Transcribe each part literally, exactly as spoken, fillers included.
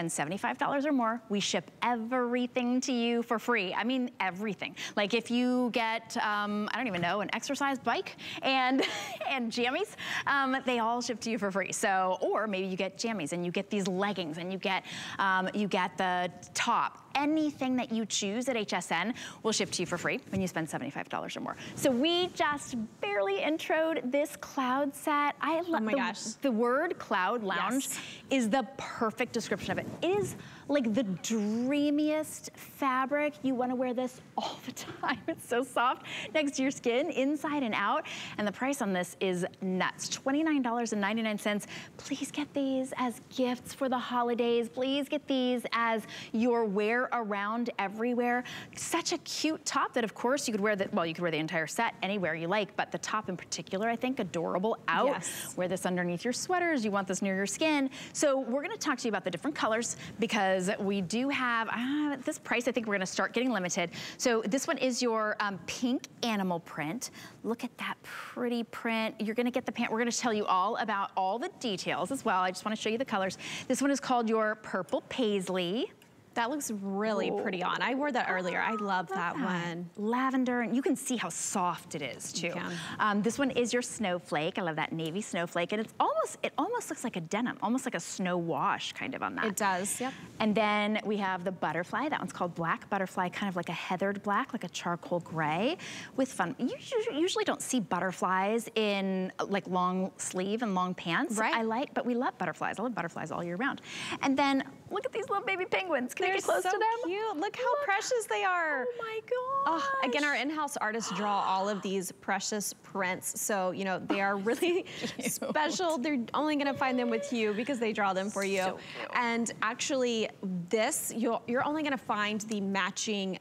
and seventy-five dollars or more, we ship everything to you for free. I mean, everything. Like if you get, um, I don't even know, an exercise bike and and jammies, um, they all ship to you for free. So, or maybe you get jammies and you get these leggings and you get um, you get the top. Anything that you choose at H S N will ship to you for free when you spend seventy-five dollars or more. So we just barely introed this cloud set. I love oh my the, gosh. the word cloud lounge yes. is the perfect description of it. It is like the dreamiest fabric. You wanna wear this all the time. It's so soft next to your skin, inside and out. And the price on this is nuts, twenty-nine ninety-nine. Please get these as gifts for the holidays. Please get these as your wear around everywhere. Such a cute top that of course you could wear that, well, you could wear the entire set anywhere you like, but the top in particular, I think, adorable out. Yes. Wear this underneath your sweaters. You want this near your skin. So we're gonna talk to you about the different colors because we do have, uh, this price, I think we're gonna start getting limited. So this one is your um, pink animal print. Look at that pretty print. You're gonna get the pant. We're gonna tell you all about all the details as well. I just wanna show you the colors. This one is called your purple paisley. That looks really Ooh. pretty on. I wore that earlier. I love that, that one. Lavender, and you can see how soft it is too. Yeah. Um, this one is your snowflake. I love that navy snowflake, and it's almost it almost looks like a denim, almost like a snow wash kind of on that. It does. Yep. And then we have the butterfly. That one's called black butterfly, kind of like a heathered black, like a charcoal gray, with fun. You usually don't see butterflies in like long sleeve and long pants. Right. I like, but we love butterflies. I love butterflies all year round. And then look at these little baby penguins. Can They're I get close so to them? Cute. Look how Look. precious they are. Oh my gosh. Oh, again, our in-house artists draw all of these precious prints. So, you know, they are really special. They're only gonna find them with H U E because they draw them for you. So and actually this, you'll, you're only gonna find the matching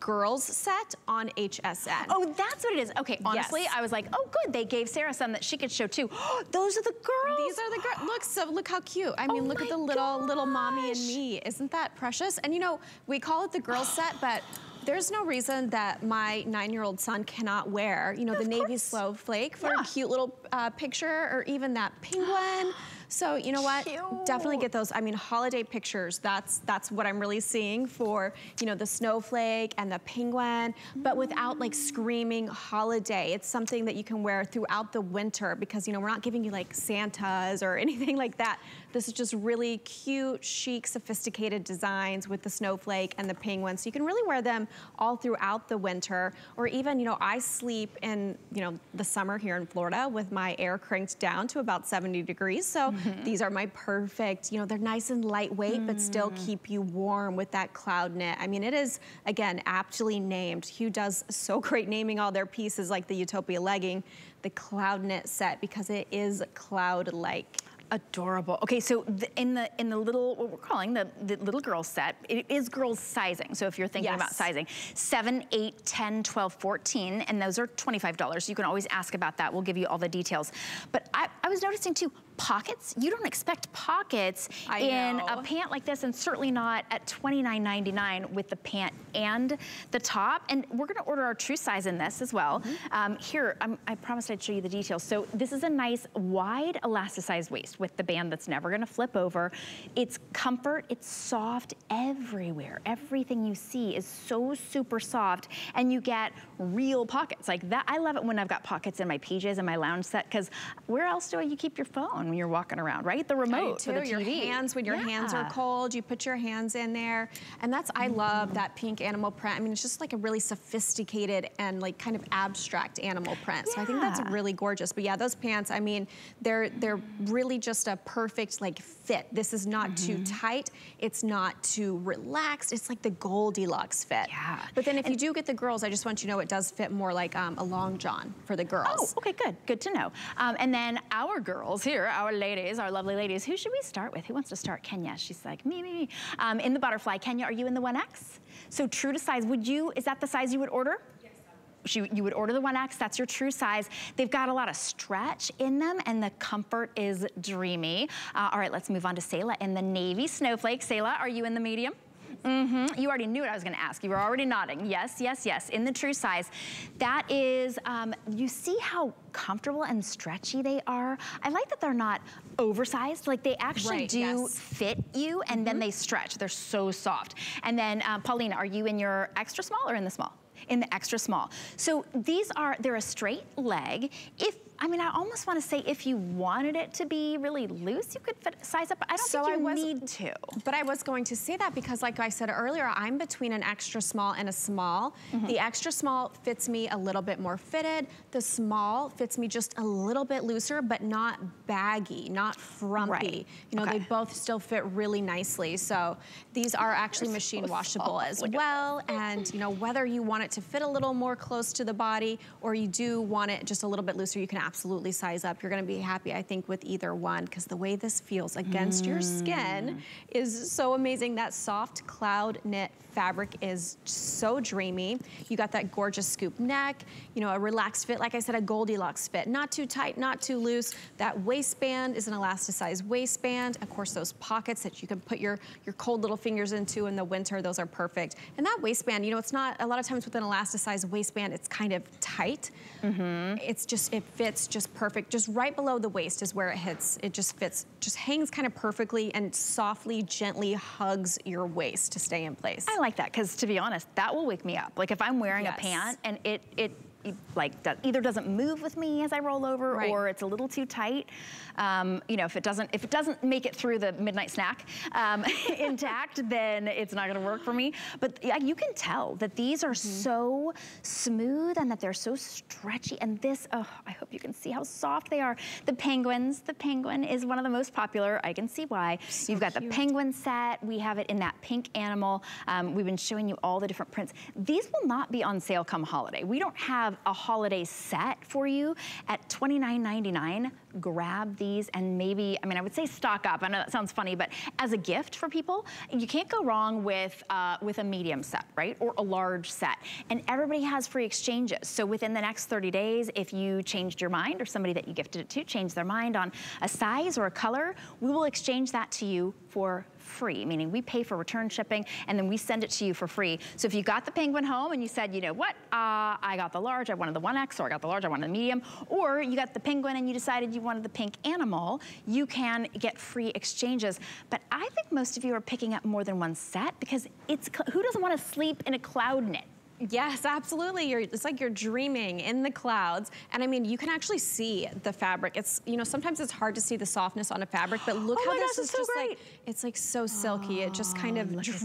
girls set on H S N. Oh, that's what it is. Okay, honestly, yes. I was like, oh good, they gave Sarah some that she could show too. Those are the girls. These are the girls. Look, so look how cute. I mean, oh look at the little, gosh. little mommy and me. Isn't that precious? And you know, we call it the girls set, but there's no reason that my nine-year-old son cannot wear, you know, yeah, the navy course. snowflake for yeah. a cute little uh, picture, or even that penguin. So you know what? Cute. Definitely get those. I mean, holiday pictures. That's that's what I'm really seeing for, you know, the snowflake and the penguin, but without like screaming holiday. It's something that you can wear throughout the winter because, you know, we're not giving you like Santas or anything like that. This is just really cute, chic, sophisticated designs with the snowflake and the penguin. So you can really wear them all throughout the winter, or even, you know, I sleep in, you know, the summer here in Florida with my air cranked down to about seventy degrees. So Mm-hmm. these are my perfect, you know, they're nice and lightweight, mm. but still keep you warm with that cloud knit. I mean, it is, again, aptly named. H U E does so great naming all their pieces, like the Utopia legging, the cloud knit set, because it is cloud-like. Adorable. Okay, so the, in the in the little, what we're calling the, the little girl set, it is girls sizing. So if you're thinking yes. about sizing, seven, eight, ten, twelve, fourteen, and those are twenty-five dollars. You can always ask about that. We'll give you all the details. But I, I was noticing too, pockets. You don't expect pockets I in know. a pant like this, and certainly not at twenty-nine ninety-nine with the pant and the top. And we're gonna order our true size in this as well. Mm-hmm. um, here, I'm, I promised I'd show you the details. So this is a nice wide elasticized waist with the band that's never gonna flip over. It's comfort, it's soft everywhere. Everything you see is so super soft, and you get real pockets like that. I love it when I've got pockets in my P Js and my lounge set, because where else do you keep your phone when you're walking around, right? The remote for the T V. Your hands, when your yeah. hands are cold, you put your hands in there. And that's, I love that pink animal print. I mean, it's just like a really sophisticated and like kind of abstract animal print. Yeah. So I think that's really gorgeous. But yeah, those pants, I mean, they're they're really just a perfect like fit. This is not mm-hmm. too tight. It's not too relaxed. It's like the Goldilocks fit. Yeah. But then if and you do get the girls, I just want you to know it does fit more like um, a long john for the girls. Oh, okay, good. Good to know. Um, and then our girls here, our ladies, our lovely ladies, who should we start with? Who wants to start? Kenya. She's like, me, me, me. Um, in the butterfly. Kenya, are you in the one X? So true to size, would you, is that the size you would order? You, you would order the one X, that's your true size. They've got a lot of stretch in them, and the comfort is dreamy. Uh, all right, let's move on to Sayla in the navy snowflake. Sayla, are you in the medium? Mm-hmm. You already knew what I was going to ask. You were already nodding. Yes, yes, yes. In the true size. That is, um, you see how comfortable and stretchy they are? I like that they're not oversized. Like they actually right, do yes. fit you and mm-hmm. then they stretch. They're so soft. And then, uh, Paulina, are you in your extra small or in the small? In the extra small. So these are, they're a straight leg. If, I mean, I almost want to say if you wanted it to be really loose, you could size up. I don't so think you I was, need to. But I was going to say that because like I said earlier, I'm between an extra small and a small. Mm-hmm. The extra small fits me a little bit more fitted. The small fits me just a little bit looser, but not baggy, not frumpy. Right. You know, okay. they both still fit really nicely. So these are actually They're machine so washable small. as Look well. And you know, whether you want it to fit a little more close to the body or you do want it just a little bit looser, you can absolutely size up. You're going to be happy, I think, with either one because the way this feels against mm. your skin is so amazing. That soft cloud knit fabric is so dreamy. You got that gorgeous scoop neck, you know, a relaxed fit, like I said, a Goldilocks fit. Not too tight, not too loose. That waistband is an elasticized waistband. Of course, those pockets that you can put your, your cold little fingers into in the winter, those are perfect. And that waistband, you know, it's not, a lot of times with an elasticized waistband, it's kind of tight. Mm-hmm. It's just, it fits It's just perfect. Just right below the waist is where it hits. It just fits, just hangs kind of perfectly and softly, gently hugs your waist to stay in place. I like that because, to be honest, that will wake me up. Like if I'm wearing yes. a pant and it it like does, either doesn't move with me as I roll over right. or it's a little too tight. Um, you know, if it doesn't if it doesn't make it through the midnight snack um, intact, then it's not gonna work for me. But yeah, you can tell that these are mm-hmm. so smooth and that they're so stretchy. And this, oh, I hope you can see how soft they are. The penguins, the penguin is one of the most popular. I can see why. So You've got cute. the penguin set. We have it in that pink animal. Um, we've been showing you all the different prints. These will not be on sale come holiday. We don't have a holiday set for you at twenty-nine ninety-nine. Grab these and maybe, I mean, I would say stock up. I know that sounds funny, but as a gift for people, you can't go wrong with uh, with a medium set, right? Or a large set. And everybody has free exchanges. So within the next thirty days, if you changed your mind or somebody that you gifted it to changed their mind on a size or a color, we will exchange that to you for free, meaning we pay for return shipping and then we send it to you for free. So if you got the penguin home and you said, you know what, uh, I got the large, I wanted the one X, or I got the large, I wanted the medium, or you got the penguin and you decided you wanted the pink animal, you can get free exchanges. But I think most of you are picking up more than one set because it's, who doesn't want to sleep in a cloud knit? Yes, absolutely. You're, it's like you're dreaming in the clouds. And I mean, you can actually see the fabric. It's, you know, sometimes it's hard to see the softness on a fabric, but look oh how this gosh, is just so like, it's like so silky. Oh, it just kind of drapes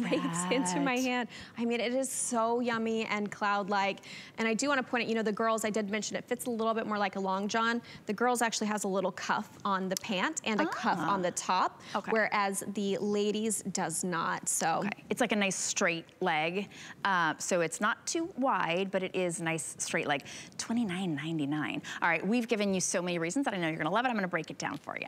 into my hand. I mean, it is so yummy and cloud-like. And I do want to point out, you know, the girls, I did mention it fits a little bit more like a long john. The girls actually has a little cuff on the pant and a oh. cuff on the top, okay. whereas the ladies does not. So okay. it's like a nice straight leg. Uh, so it's not too wide, but it is nice straight leg. twenty-nine ninety-nine. All right, we've given you so many reasons that I know you're gonna love it. I'm gonna break it down for you.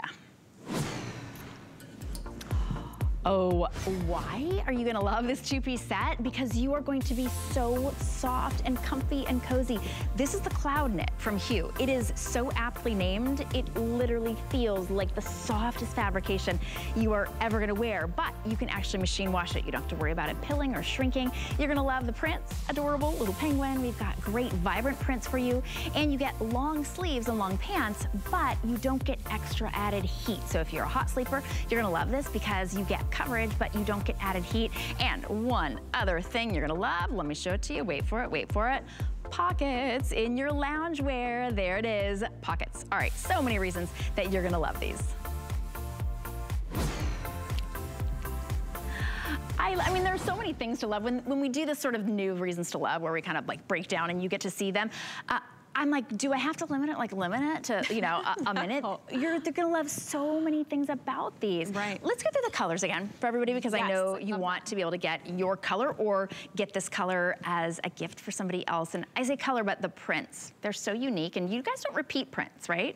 Oh, why are you gonna love this two-piece set? Because you are going to be so soft and comfy and cozy. This is the Cloud Knit from H U E. It is so aptly named. It literally feels like the softest fabrication you are ever gonna wear, but you can actually machine wash it. You don't have to worry about it pilling or shrinking. You're gonna love the prints, adorable little penguin. We've got great vibrant prints for you, and you get long sleeves and long pants, but you don't get extra added heat. So if you're a hot sleeper, you're gonna love this because you get coverage, but you don't get added heat. And one other thing you're gonna love, let me show it to you, wait for it, wait for it. Pockets in your loungewear, there it is, pockets. All right, so many reasons that you're gonna love these. I, I mean, there are so many things to love. When, when we do this sort of new reasons to love, where we kind of like break down and you get to see them, uh, I'm like, do I have to limit it, like limit it to, you know, a, a minute? You're they're gonna love so many things about these. Right. Let's go through the colors again for everybody because yes, I know you want that. to be able to get your color or get this color as a gift for somebody else. And I say color, but the prints, they're so unique. And you guys don't repeat prints, right?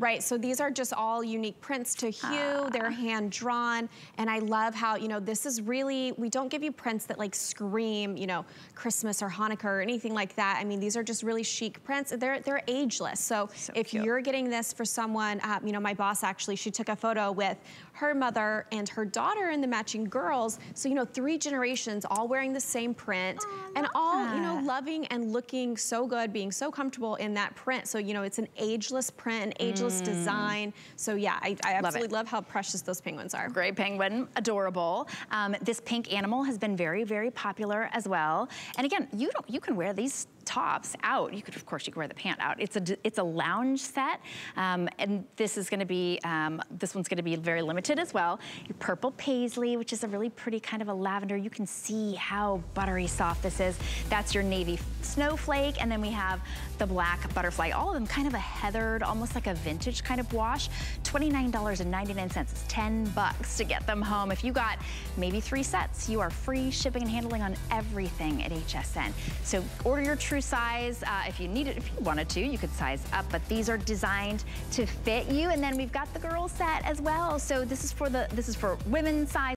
Right, so these are just all unique prints to H U E. Ah. They're hand-drawn, and I love how, you know, this is really, we don't give you prints that like scream, you know, Christmas or Hanukkah or anything like that. I mean, these are just really chic prints. They're, they're ageless, so, so if cute. you're getting this for someone, uh, you know, my boss actually, she took a photo with her mother and her daughter and the matching girls. So, you know, three generations all wearing the same print oh, and all, that. you know, loving and looking so good, being so comfortable in that print. So, you know, it's an ageless print, an ageless mm. design. So yeah, I, I absolutely love, love how precious those penguins are. Great penguin, adorable. Um, this pink animal has been very, very popular as well. And again, you don't, you can wear these tops out. You could, of course, you could wear the pant out. It's a it's a lounge set, um, and this is going to be um, this one's going to be very limited as well. Your purple paisley, which is a really pretty kind of a lavender. You can see how buttery soft this is. That's your navy snowflake, and then we have the black butterfly. All of them kind of a heathered, almost like a vintage kind of wash. twenty-nine ninety-nine. It's ten bucks to get them home. If you got maybe three sets, you are free shipping and handling on everything at H S N. So order your true size. Uh, if you need it, if you wanted to, you could size up, but these are designed to fit you. And then we've got the girl set as well. So this is for the, this is for women's size.